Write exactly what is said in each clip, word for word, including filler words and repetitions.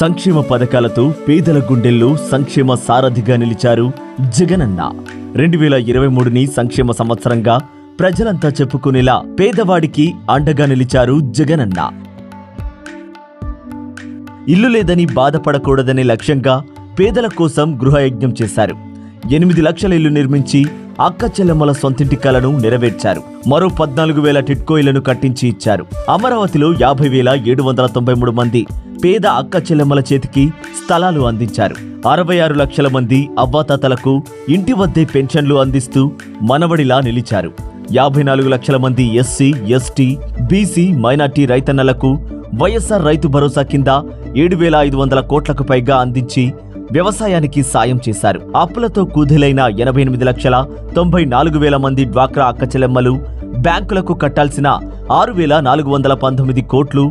సంక్షేమ పథకాలతో పేదల గుండెల్లో సంక్షేమ సారథిగా నిలిచారు జగనన్న. రెండు వేల ఇరవై మూడుని సంక్షేమ సంవత్సరంగా ప్రజలంతా చెప్పుకునేలా పేదవాడికి అండగా నిలిచారు జగనన్న. ఇల్లు లేదని బాధపడకూడదనే లక్ష్యంగా పేదల కోసం గృహయజ్ఞం చేశారు. ఎనిమిది లక్షల ఇల్లు నిర్మించి అక్కచెల్లెమ్మల సొంతింటి కలను నెరవేర్చారు. మరో పద్నాలుగు వేల టిట్కో ఇళ్లను కట్టించి ఇచ్చారు. అమరావతిలో యాభై వేల ఏడు వందల తొంభై మూడు మంది పేద అక్కచెల్లెమ్మల చేతికి స్థలాలు అందించారు. అరవై ఆరు లక్షల మంది అవ్వాతాతలకు ఇంటి వద్దే పెన్షన్లు అందిస్తూ మనవడిలా నిలిచారు. యాభై నాలుగు లక్షల మంది ఎస్సీ, ఎస్టీ, బీసీ, మైనార్టీ రైతన్నలకు వైఎస్ఆర్ రైతు భరోసా కింద ఏడు వేల ఐదు వందల కోట్లకు పైగా అందించి వ్యవసాయానికి సాయం చేశారు. అప్పులతో కూదలైన ఎనభై ఎనిమిది లక్షల తొంభై నాలుగు వేల మంది డ్వాక్రా అక్కచెల్లెమ్మలు బ్యాంకులకు కట్టాల్సిన ఆరు వేల నాలుగు వందల పంతొమ్మిది కోట్లు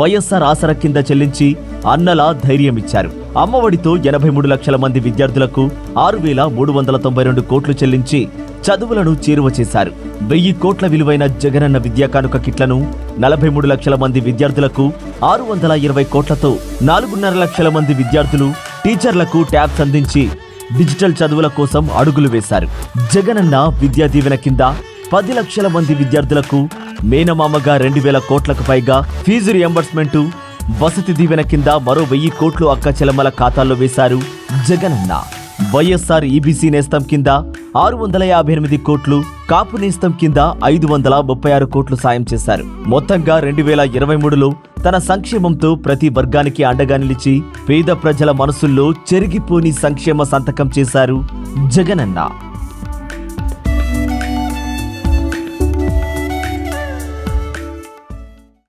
వైఎస్ఆర్ ఆసరా కింద చెల్లించి అన్నలా ధైర్యం ఇచ్చారు. అమ్మఒడితో ఎనభై మూడు లక్షల మంది విద్యార్థులకు ఆరు వేల మూడు వందల తొంభై రెండు కోట్లు చెల్లించి చదువులను చేరువ చేశారు. వెయ్యి కోట్ల విలువైన జగనన్న విద్యా కానుక కిట్లను నలభై మూడు లక్షల మంది విద్యార్థులకు ఆరు వందల ఇరవై కోట్లతో నాలుగున్నర లక్షల మంది విద్యార్థులు టీచర్లకు ట్యాబ్స్ అందించి డిజిటల్ చదువుల కోసం అడుగులు వేశారు. జగనన్న విద్యా దీవెన కింద పది లక్షల మంది విద్యార్థులకు మేనమామగా రెండు వేల కోట్లకు పైగా ఫీజు రియంబర్స్మెంట్, వసతి దీవెన కింద మరో వెయ్యి కోట్లు అక్కచెల్లెమ్మల ఖాతాల్లో వేశారు జగనన్న. వైఎస్ఆర్ ఈబీసీ నేస్తం కింద ఆరు వందల యాభై ఎనిమిది కోట్లు, కాపు నేస్తం కింద ఐదు వందల ముప్పై ఆరు కోట్లు సాయం చేశారు. మొత్తంగా రెండు వేల ఇరవై మూడులో తన సంక్షేమంతో ప్రతి వర్గానికి అండగా నిలిచి పేద ప్రజల మనసుల్లో చెరిగిపోని సంక్షేమ సంతకం చేశారు జగనన్న.